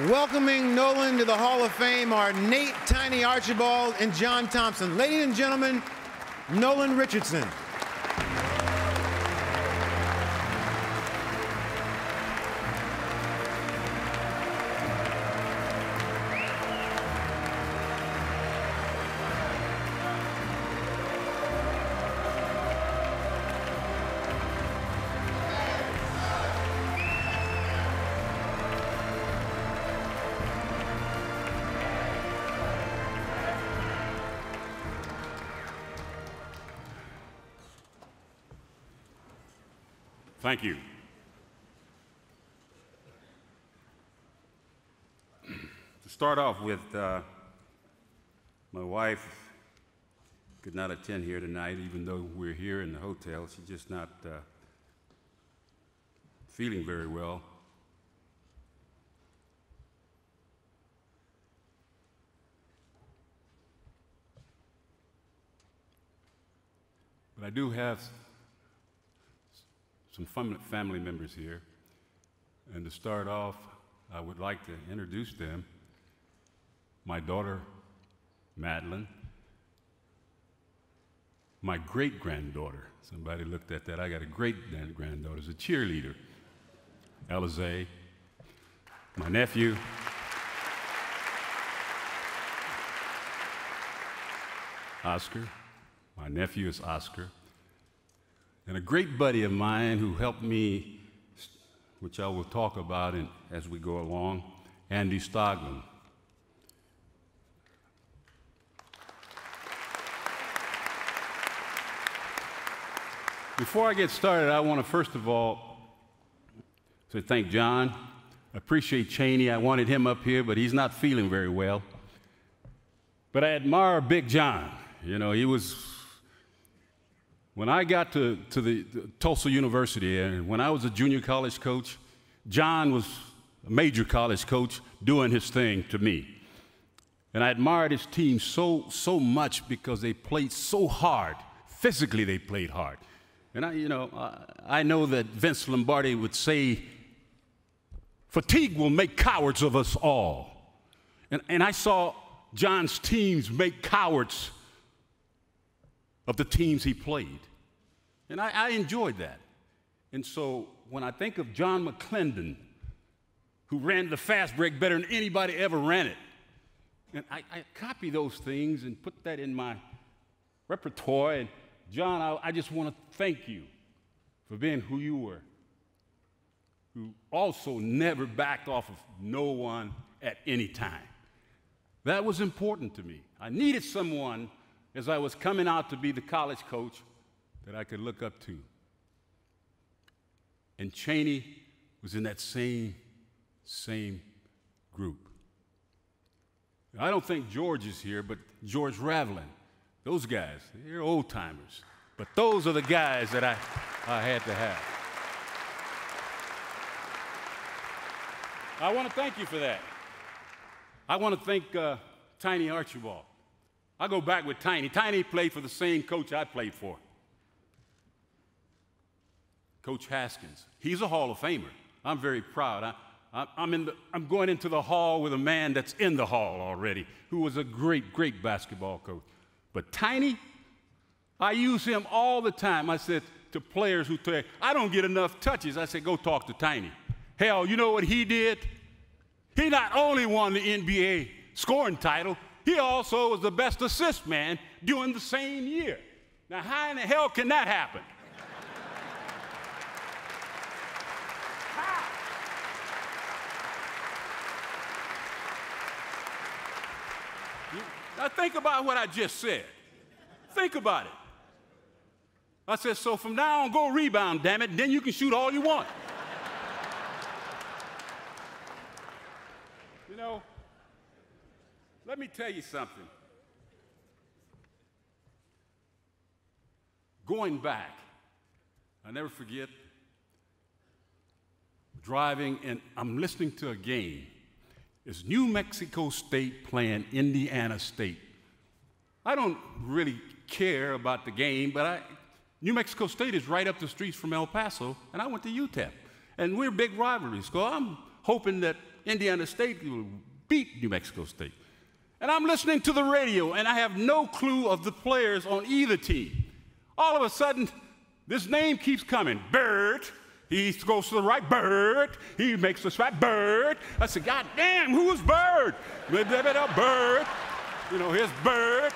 Welcoming Nolan to the Hall of Fame are Nate Tiny Archibald and John Thompson. Ladies and gentlemen, Nolan Richardson. Thank you. To start off with, my wife could not attend here tonight, even though we're here in the hotel. She's just not feeling very well. But I do have some family members here, and to start off, I would like to introduce them. My daughter, Madeline. My great-granddaughter. Somebody looked at that. I got a great-granddaughter. She's a cheerleader. Eliza. My nephew. Oscar. My nephew is Oscar. And a great buddy of mine who helped me, which I will talk about as we go along, Andy Stoglin. Before I get started, I want to first of all say thank John. I appreciate Chaney. I wanted him up here, but he's not feeling very well. But I admire Big John. You know, he was... When I got to the Tulsa University, and when I was a junior college coach, John was a major college coach doing his thing to me. And I admired his team so much because they played so hard. Physically, they played hard. And I know that Vince Lombardi would say, fatigue will make cowards of us all. And I saw John's teams make cowards of the teams he played. And I enjoyed that. And so when I think of John McClendon, who ran the fast break better than anybody ever ran it, and I copy those things and put that in my repertoire. And John, I just want to thank you for being who you were, who also never backed off of no one at any time. That was important to me. I needed someone as I was coming out to be the college coach that I could look up to. And Chaney was in that same group. I don't think George is here, but George Ravelin, those guys, they're old timers. But those are the guys that I had to have. I want to thank you for that. I want to thank Tiny Archibald. I'll go back with Tiny. Tiny played for the same coach I played for, Coach Haskins. He's a Hall of Famer. I'm very proud. I'm going into the Hall with a man that's in the Hall already, who was a great, great basketball coach. But Tiny, I use him all the time. I said to players who say, I don't get enough touches. I said, go talk to Tiny. Hell, you know what he did? He not only won the NBA scoring title, he also was the best assist man during the same year. Now, how in the hell can that happen? Now, think about what I just said. Think about it. I said, so from now on, go rebound, damn it, and then you can shoot all you want. You know, let me tell you something. Going back, I never forget driving, and I'm listening to a game. It's New Mexico State playing Indiana State. I don't really care about the game, but New Mexico State is right up the street from El Paso, and I went to UTEP, and we're big rivalry. So I'm hoping that Indiana State will beat New Mexico State. And I'm listening to the radio, and I have no clue of the players on either team. All of a sudden, this name keeps coming. Bird. He goes to the right. Bird. He makes the right. Bird. I said, God damn, who is Bird? Bird. You know, here's Bird.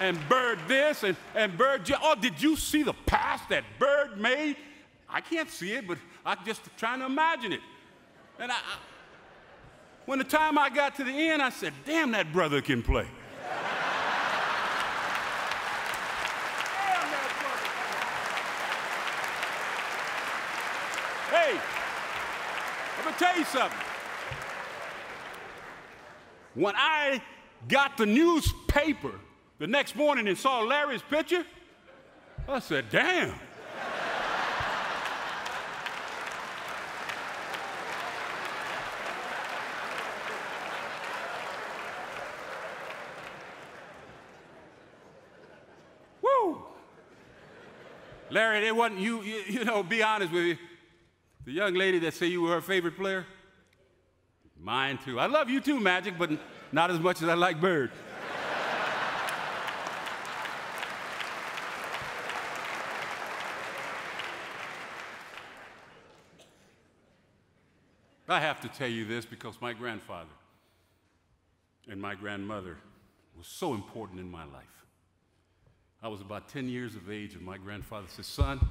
And Bird this, and Bird. Oh, did you see the pass that Bird made? I can't see it, but I'm just trying to imagine it. And when the time I got to the end, I said, damn, that brother can play. Hey, let me tell you something. When I got the newspaper the next morning and saw Larry's picture, I said, damn. Woo! Larry, they wasn't you know, be honest with you. The young lady that said you were her favorite player? Mine, too. I love you, too, Magic, but not as much as I like Bird. I have to tell you this because my grandfather and my grandmother were so important in my life. I was about 10 years of age, and my grandfather said, son,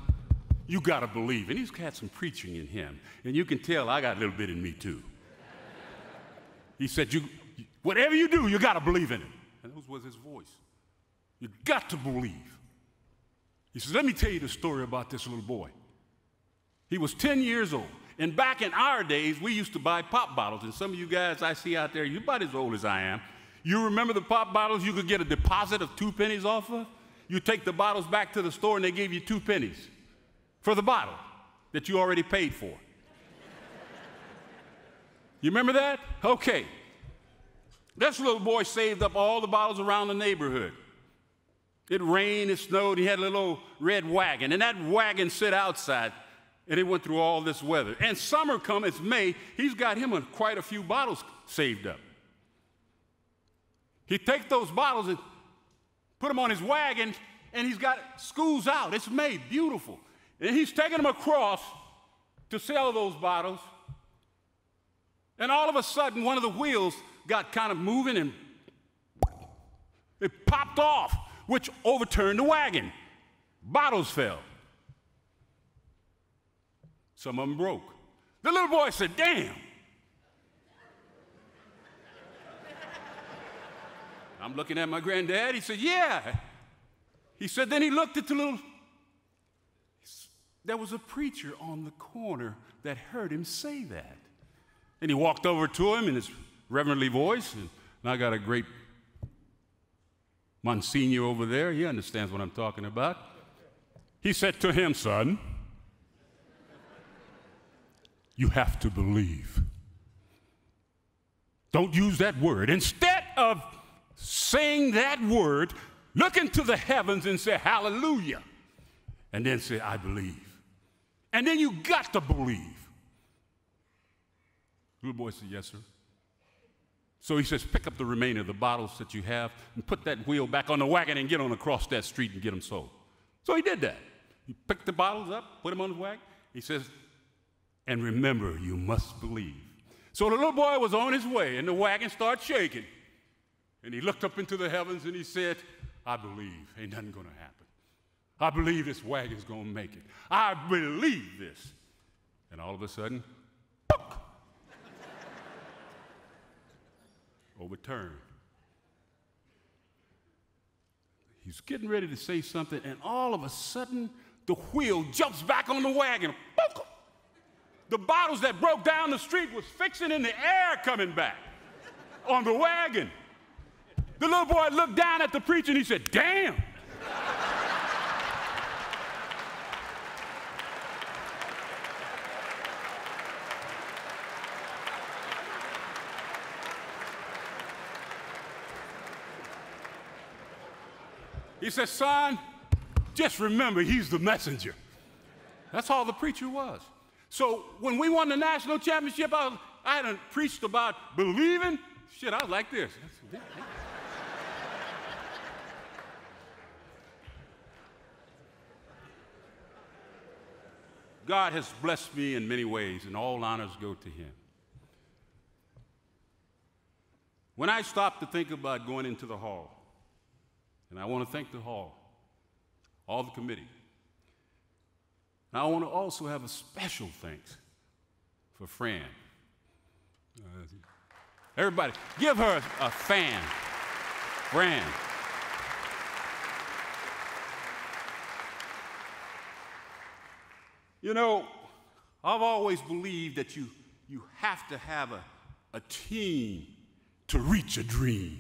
you got to believe. And he's had some preaching in him. And you can tell I got a little bit in me, too. He said, whatever you do, you got to believe in it. And that was his voice. You got to believe. He says, let me tell you the story about this little boy. He was 10 years old. And back in our days, we used to buy pop bottles. And some of you guys I see out there, you're about as old as I am. You remember the pop bottles you could get a deposit of 2 pennies off of? You take the bottles back to the store, and they gave you 2 pennies. For the bottle that you already paid for. You remember that? Okay. This little boy saved up all the bottles around the neighborhood. It rained, it snowed, he had a little old red wagon, and that wagon sat outside, and it went through all this weather. And summer come, it's May, he's got him quite a few bottles saved up. He takes those bottles and put them on his wagon, and he's got school's out. It's May, beautiful. And he's taking them across to sell those bottles. And all of a sudden, one of the wheels got kind of moving, and it popped off, which overturned the wagon. Bottles fell. Some of them broke. The little boy said, damn. I'm looking at my granddad. He said, yeah. He said, then he looked at the little... There was a preacher on the corner that heard him say that. And he walked over to him in his reverently voice, and I got a great Monsignor over there. He understands what I'm talking about. He said to him, son, you have to believe. Don't use that word. Instead of saying that word, look into the heavens and say, hallelujah. And then say, I believe. And then you got to believe. The little boy said, yes, sir. So he says, pick up the remainder of the bottles that you have and put that wheel back on the wagon and get on across that street and get them sold. So he did that. He picked the bottles up, put them on the wagon. He says, and remember, you must believe. So the little boy was on his way, and the wagon started shaking. And he looked up into the heavens and he said, I believe. Ain't nothing going to happen. I believe this wagon's going to make it. I believe this. And all of a sudden, poof, overturned. He's getting ready to say something, and all of a sudden, the wheel jumps back on the wagon. Poof. The bottles that broke down the street was fixing in the air coming back on the wagon. The little boy looked down at the preacher, and he said, damn. He said, son, just remember, he's the messenger. That's all the preacher was. So when we won the national championship, I done preached about believing. Shit, I was like this. God has blessed me in many ways, and all honors go to him. When I stopped to think about going into the hall, and I want to thank the hall, all the committee. And I want to also have a special thanks for Fran. Everybody, give her a fan. Fran. You know, I've always believed that you have to have a team to reach a dream.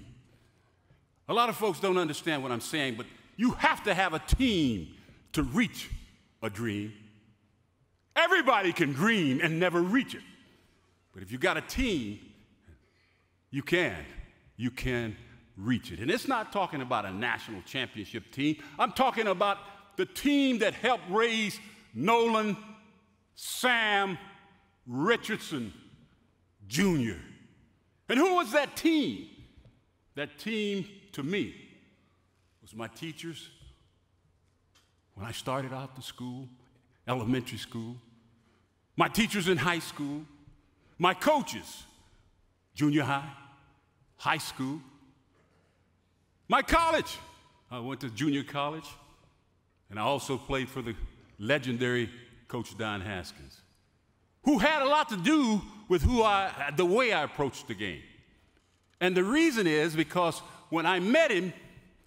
A lot of folks don't understand what I'm saying, but you have to have a team to reach a dream. Everybody can dream and never reach it. But if you got a team, you can reach it. And it's not talking about a national championship team. I'm talking about the team that helped raise Nolan Sam Richardson Jr. And who was that team? That team, to me, was my teachers when I started out to school, elementary school, my teachers in high school, my coaches, junior high, high school, my college. I went to junior college, and I also played for the legendary Coach Don Haskins, who had a lot to do with the way I approached the game. And the reason is because when I met him,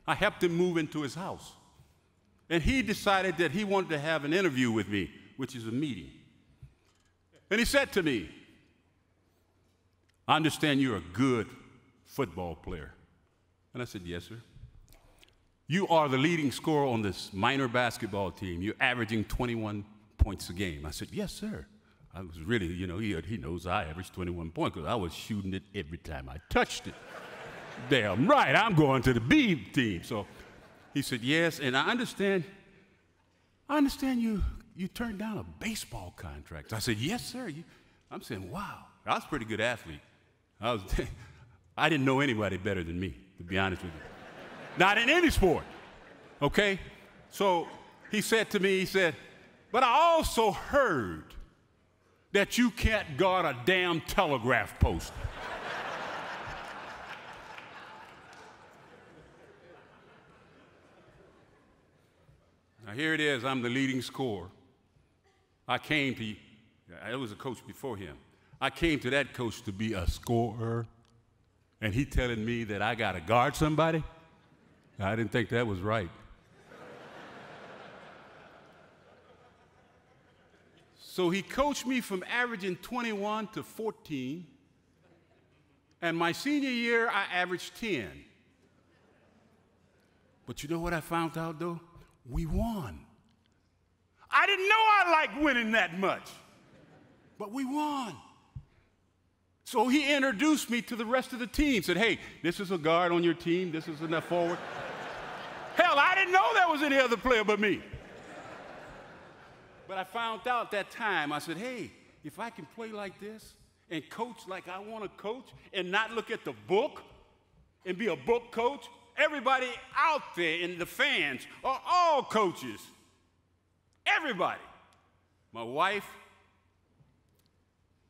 I helped him move into his house. And he decided that he wanted to have an interview with me, which is a meeting. And he said to me, "I understand you're a good football player." And I said, "Yes, sir." "You are the leading scorer on this minor basketball team. You're averaging 21 points a game." I said, "Yes, sir." I was really, you know, he knows I averaged 21 points because I was shooting it every time I touched it. Damn right, I'm going to the B team. So he said, "Yes, and I understand you turned down a baseball contract." I said, "Yes, sir." I'm saying, wow. I was a pretty good athlete. I didn't know anybody better than me, to be honest with you. Not in any sport, okay? So he said to me, he said, "But I also heard that you can't guard a damn telegraph post." Now here it is, I'm the leading scorer. It was a coach before him. I came to that coach to be a scorer, and he telling me that I gotta guard somebody? I didn't think that was right. So he coached me from averaging 21 to 14, and my senior year, I averaged 10. But you know what I found out, though? We won. I didn't know I liked winning that much, but we won. So he introduced me to the rest of the team, said, "Hey, this is a guard on your team, this is a forward." Hell, I didn't know there was any other player but me. But I found out that time, I said, "Hey, if I can play like this and coach like I want to coach and not look at the book and be a book coach, everybody out there in the fans are all coaches. Everybody." My wife,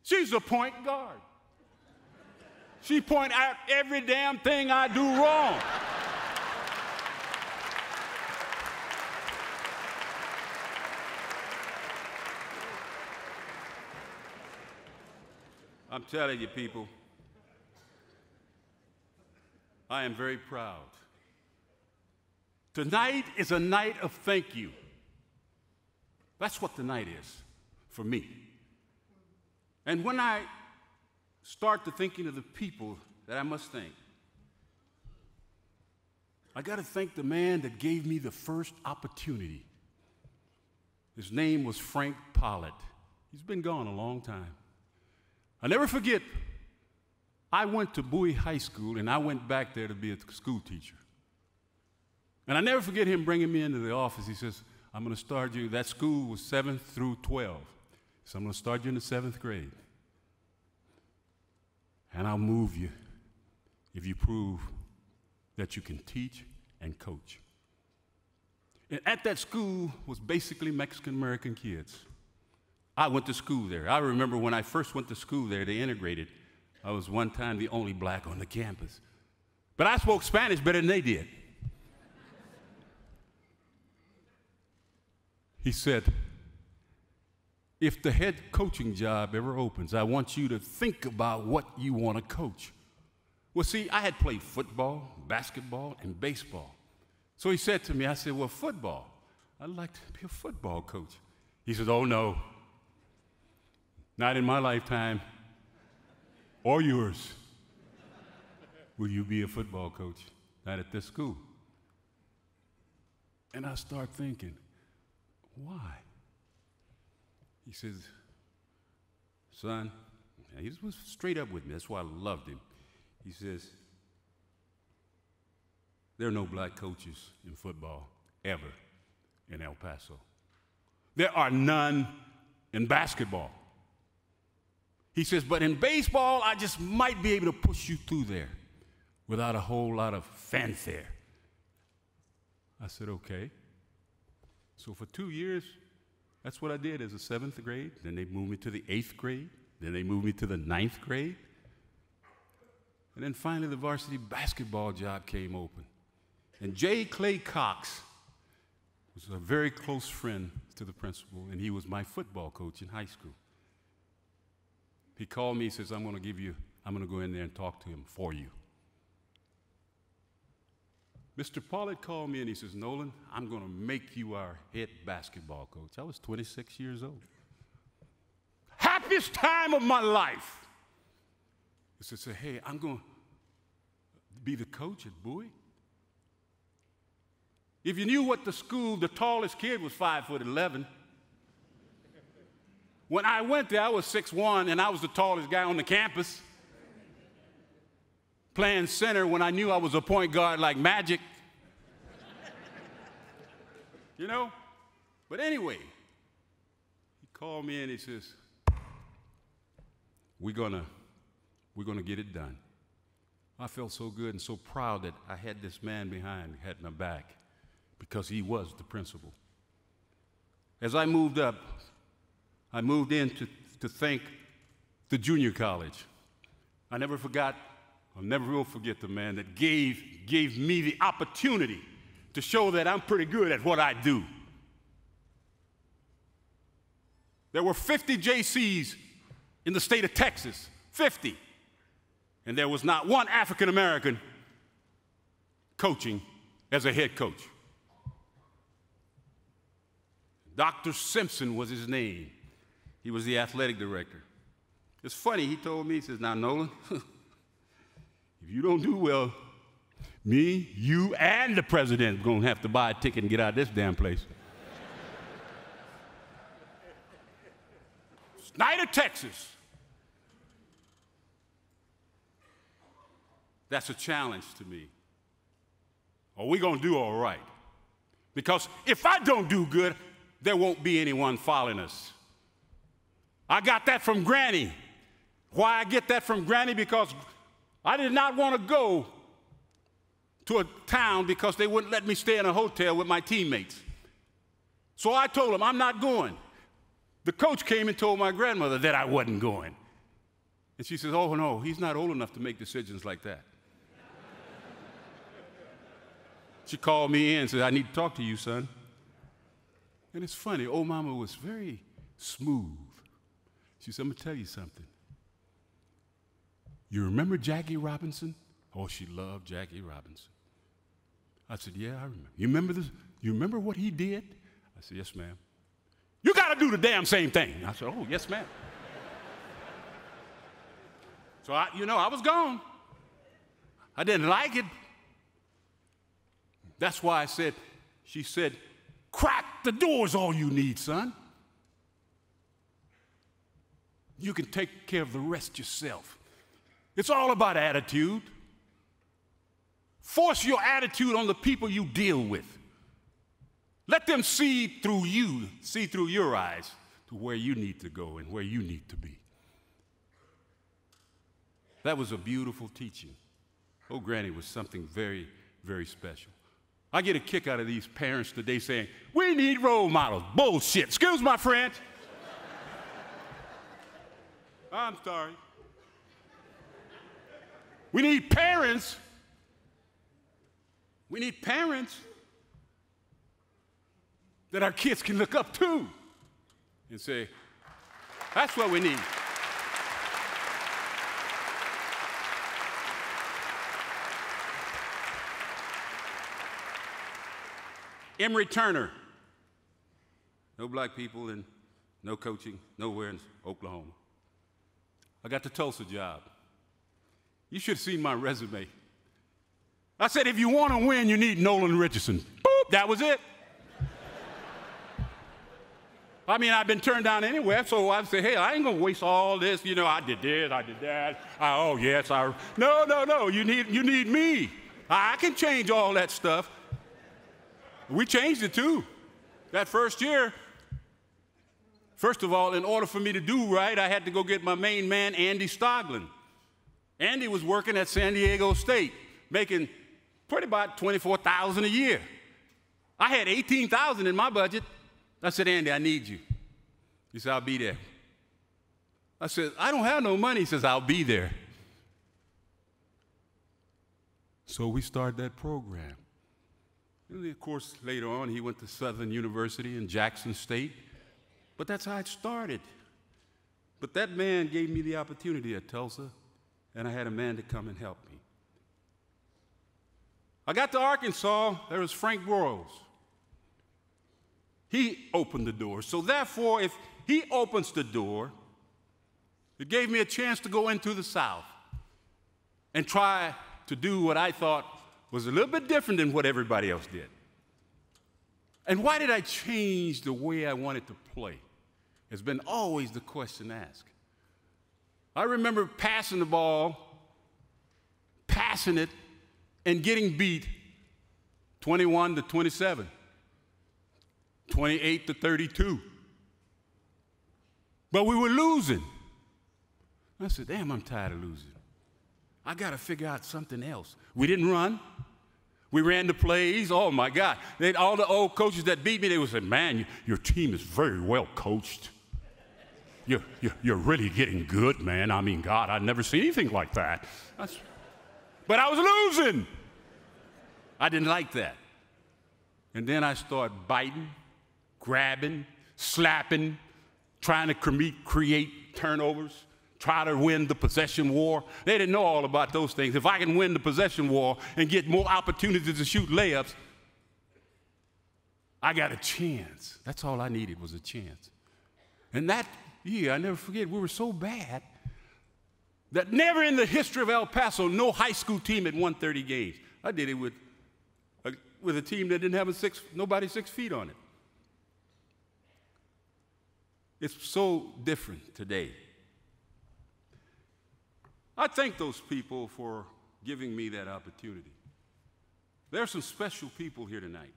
she's a point guard. She points out every damn thing I do wrong. I'm telling you, people, I am very proud. Tonight is a night of thank you. That's what tonight is for me. And when I start to thinking of the people that I must thank, I got to thank the man that gave me the first opportunity. His name was Frank Pollitt. He's been gone a long time. I'll never forget, I went to Bowie High School, and I went back there to be a school teacher. And I never forget him bringing me into the office. He says, "I'm going to start you." That school was 7th through 12. So "I'm going to start you in the 7th grade. And I'll move you if you prove that you can teach and coach. And at that school was basically Mexican-American kids. I went to school there. I remember when I first went to school there, they integrated. I was one time the only black on the campus. But I spoke Spanish better than they did. He said, if the head coaching job ever opens, I want you to think about what you want to coach. Well, see, I had played football, basketball, and baseball. So he said to me, I said, well, football. I'd like to be a football coach. He said, oh, no. Not in my lifetime or yours will you be a football coach, not at this school. And I start thinking, why? He says, son, he was straight up with me. That's why I loved him. He says, there are no black coaches in football ever in El Paso. There are none in basketball. He says, but in baseball, I just might be able to push you through there without a whole lot of fanfare. I said, okay. So for 2 years, that's what I did as a 7th grade. Then they moved me to the 8th grade. Then they moved me to the 9th grade. And then finally, the varsity basketball job came open. And J. Clay Cox was a very close friend to the principal, and he was my football coach in high school. He called me, he says, I'm going to go in there and talk to him for you. Mr. Pollard called me and he says, Nolan, I'm going to make you our head basketball coach. I was 26 years old. Happiest time of my life. He said, hey, I'm going to be the coach at Bowie. If you knew what the school, the tallest kid was 5'11". When I went there, I was 6'1", and I was the tallest guy on the campus. Playing center when I knew I was a point guard like Magic. You know? But anyway, he called me and he says, we're gonna get it done. I felt so good and so proud that I had this man behind, had my back, because he was the principal. As I moved up, I moved in to thank the junior college. I'll never will forget the man that gave me the opportunity to show that I'm pretty good at what I do. There were 50 JCs in the state of Texas, 50. And there was not one African American coaching as a head coach. Dr. Simpson was his name. He was the athletic director. It's funny, he told me, he says, now, Nolan, if you don't do well, me, you, and the president are going to have to buy a ticket and get out of this damn place. Snyder, Texas. That's a challenge to me. Are we going to do all right? Because if I don't do good, there won't be anyone following us. I got that from Granny. Why I get that from Granny? Because I did not want to go to a town because they wouldn't let me stay in a hotel with my teammates. So I told them, I'm not going. The coach came and told my grandmother that I wasn't going. And she says, oh, no, he's not old enough to make decisions like that. She called me in and said, I need to talk to you, son. And it's funny, old mama was very smooth. She said, I'm going to tell you something. You remember Jackie Robinson? Oh, she loved Jackie Robinson. I said, yeah, I remember. You remember this? You remember what he did? I said, yes, ma'am. You got to do the damn same thing. I said, oh, yes, ma'am. So, I was gone. I didn't like it. That's why I said, she said, crack the door's all you need, son. You can take care of the rest yourself. It's all about attitude. Force your attitude on the people you deal with. Let them see through you, see through your eyes to where you need to go and where you need to be. That was a beautiful teaching. Oh, Granny was something very, very special. I get a kick out of these parents today saying, we need role models. Bullshit. Excuse my French. I'm sorry. We need parents. We need parents that our kids can look up to and say, that's what we need. Emory Turner. No black people and no coaching, nowhere in Oklahoma. I got the Tulsa job. You should have seen my resume. I said, if you want to win, you need Nolan Richardson. Boop, that was it. I mean, I've been turned down anywhere, so I said, hey, I ain't going to waste all this. You know, I did this, I did that. No, you need me. I can change all that stuff. We changed it, too, that first year. First of all, in order for me to do right, I had to go get my main man, Andy Stoglin. Andy was working at San Diego State, making pretty about $24,000 a year. I had $18,000 in my budget. I said, Andy, I need you. He said, I'll be there. I said, I don't have no money. He says, I'll be there. So we started that program. And of course, later on, he went to Southern University and Jackson State. But that's how it started. But that man gave me the opportunity at Tulsa, and I had a man to come and help me. I got to Arkansas. There was Frank Broyles. He opened the door. So therefore, if he opens the door, it gave me a chance to go into the South and try to do what I thought was a little bit different than what everybody else did. And why did I change the way I wanted to play? It's been always the question asked. I remember passing the ball, passing it, and getting beat 21-27. 28-32. But we were losing. I said, damn, I'm tired of losing. I got to figure out something else. We didn't run. We ran the plays. Oh, my God. All the old coaches that beat me, they would say, man, your team is very well coached. You're really getting good, man. I mean, God, I've never seen anything like that. But I was losing. I didn't like that. And then I started biting, grabbing, slapping, trying to create turnovers, try to win the possession war. They didn't know all about those things. If I can win the possession war and get more opportunities to shoot layups, I got a chance. That's all I needed was a chance. And that year, I never forget, we were so bad that never in the history of El Paso, no high school team had won 30 games. I did it with a team that didn't have nobody 6 feet on it. It's so different today. I thank those people for giving me that opportunity. There are some special people here tonight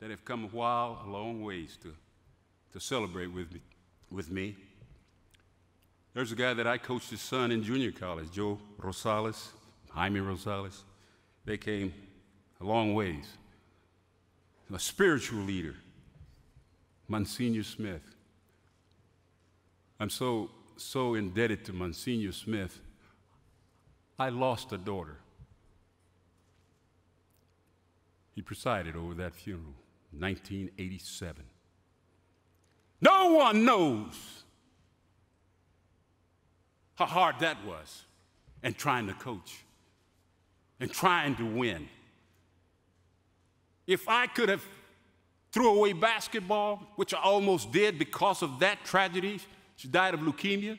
that have come a long ways to celebrate with me. There's a guy that I coached his son in junior college, Joe Rosales, Jaime Rosales. They came a long ways. A spiritual leader, Monsignor Smith. I'm so indebted to Monsignor Smith. I lost a daughter. He presided over that funeral, 1987. No one knows how hard that was, and trying to coach, and trying to win. If I could have threw away basketball, which I almost did because of that tragedy. She died of leukemia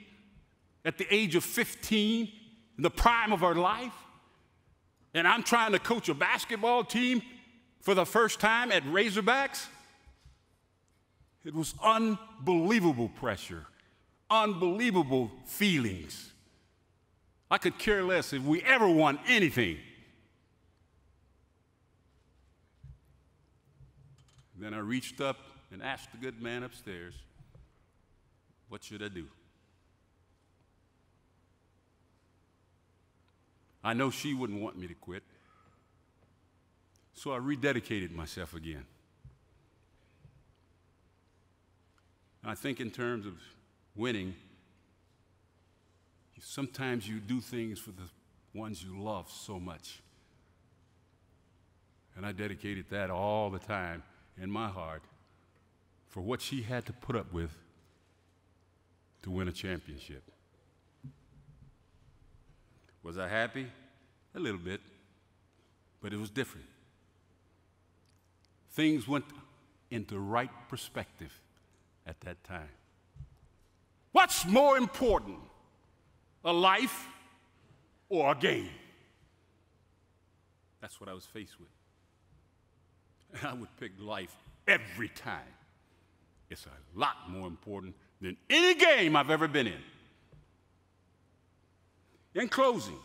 at the age of 15, in the prime of her life. And I'm trying to coach a basketball team for the first time at Razorbacks. It was unbelievable pressure, unbelievable feelings. I could care less if we ever won anything. And then I reached up and asked the good man upstairs, what should I do? I know she wouldn't want me to quit. So I rededicated myself again. I think in terms of winning, sometimes you do things for the ones you love so much. And I dedicated that all the time in my heart for what she had to put up with to win a championship. Was I happy? A little bit, but it was different. Things went into right perspective at that time. What's more important, a life or a game? That's what I was faced with. And I would pick life every time. It's a lot more important than any game I've ever been in. In closing,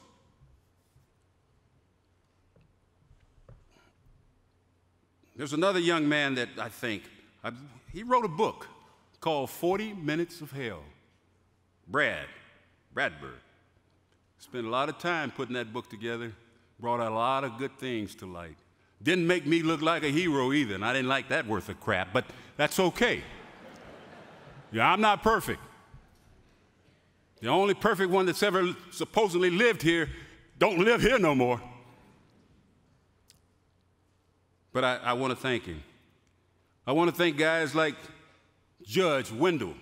there's another young man that I think, he wrote a book called 40 Minutes of Hell. Brad Bird. Spent a lot of time putting that book together, brought a lot of good things to light. Didn't make me look like a hero either, and I didn't like that worth of crap, but that's okay. Yeah, I'm not perfect. The only perfect one that's ever supposedly lived here don't live here no more. But I want to thank him. I want to thank guys like Judge Wendell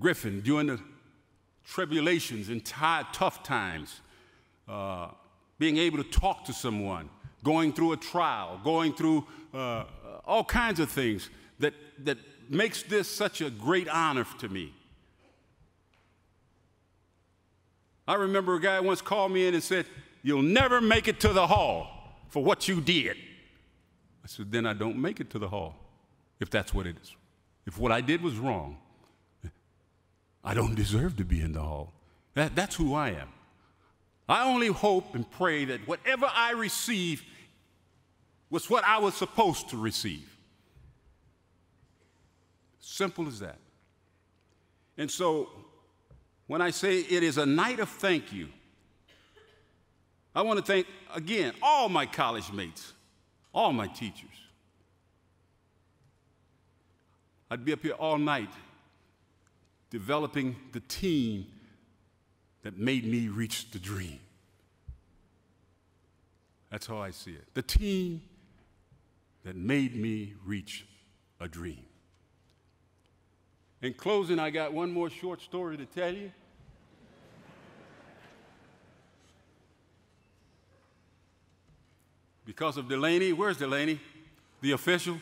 Griffin during the tribulations and tough times, being able to talk to someone, going through a trial, going through all kinds of things that makes this such a great honor to me. I remember a guy once called me in and said, "You'll never make it to the hall for what you did." I said, "Then I don't make it to the hall, if that's what it is. If what I did was wrong, I don't deserve to be in the hall. That's who I am. I only hope and pray that whatever I receive was what I was supposed to receive." Simple as that. And so when I say it is a night of thank you, I want to thank, again, all my college mates, all my teachers. I'd be up here all night developing the team that made me reach the dream. That's how I see it. The team that made me reach a dream. In closing, I got one more short story to tell you. Because of Delaney, where's Delaney, the official?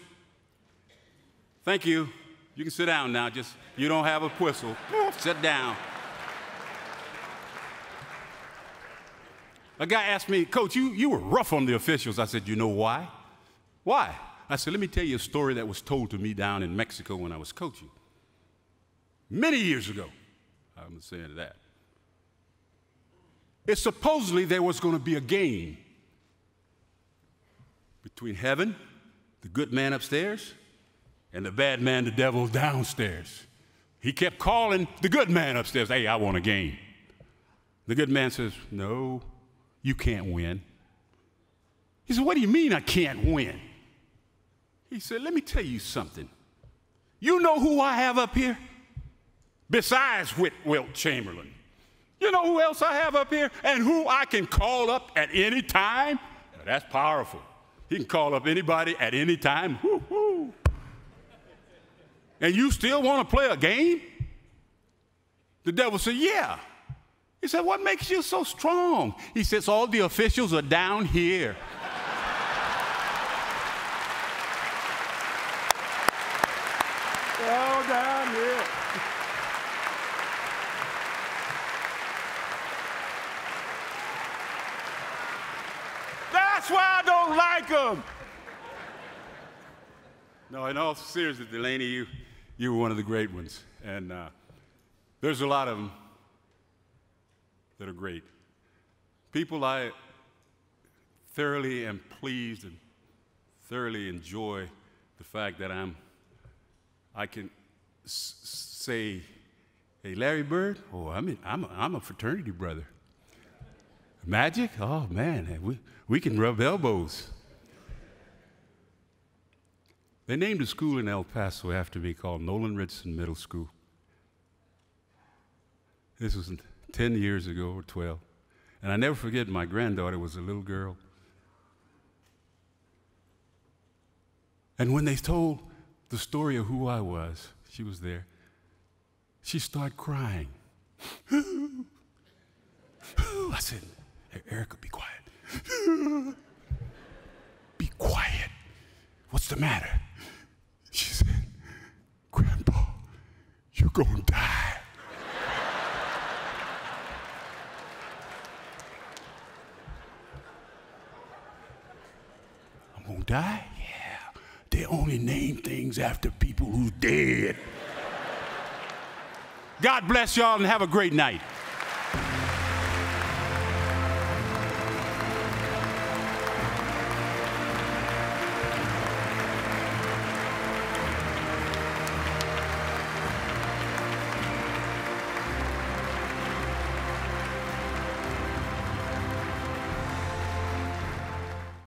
Thank you. You can sit down now, just, you don't have a whistle. Sit down. A guy asked me, "Coach, you were rough on the officials." I said, "You know why?" "Why?" I said, "Let me tell you a story that was told to me down in Mexico when I was coaching. Many years ago," I'm saying that, "it's supposedly there was going to be a game between heaven, the good man upstairs, and the bad man, the devil, downstairs. He kept calling the good man upstairs, 'Hey, I want a game.' The good man says, 'No, you can't win.' He said, 'What do you mean I can't win?' He said, 'Let me tell you something. You know who I have up here? Besides Wilt Chamberlain, you know who else I have up here and who I can call up at any time?" Now, that's powerful. He can call up anybody at any time. Woo-hoo. "And you still want to play a game?" The devil said, "Yeah." He said, "What makes you so strong?" He says, "All the officials are down here." They're all down here. That's why I don't like them. No, in all seriousness, Delaney, you were one of the great ones. And there's a lot of them that are great. People I thoroughly am pleased and thoroughly enjoy the fact that I can say, "Hey, Larry Bird, oh, I'm a fraternity brother. Magic? Oh, man, we can rub elbows. They named a school in El Paso after me called Nolan Richardson Middle School. This was 10 years ago or 12. And I never forget, my granddaughter was a little girl. And when they told the story of who I was, she was there, she started crying. I said, Erica, be quiet. Be quiet. What's the matter? She said, Grandpa, you're going to die. I'm going to die? Yeah. They only name things after people who's dead. God bless y'all and have a great night.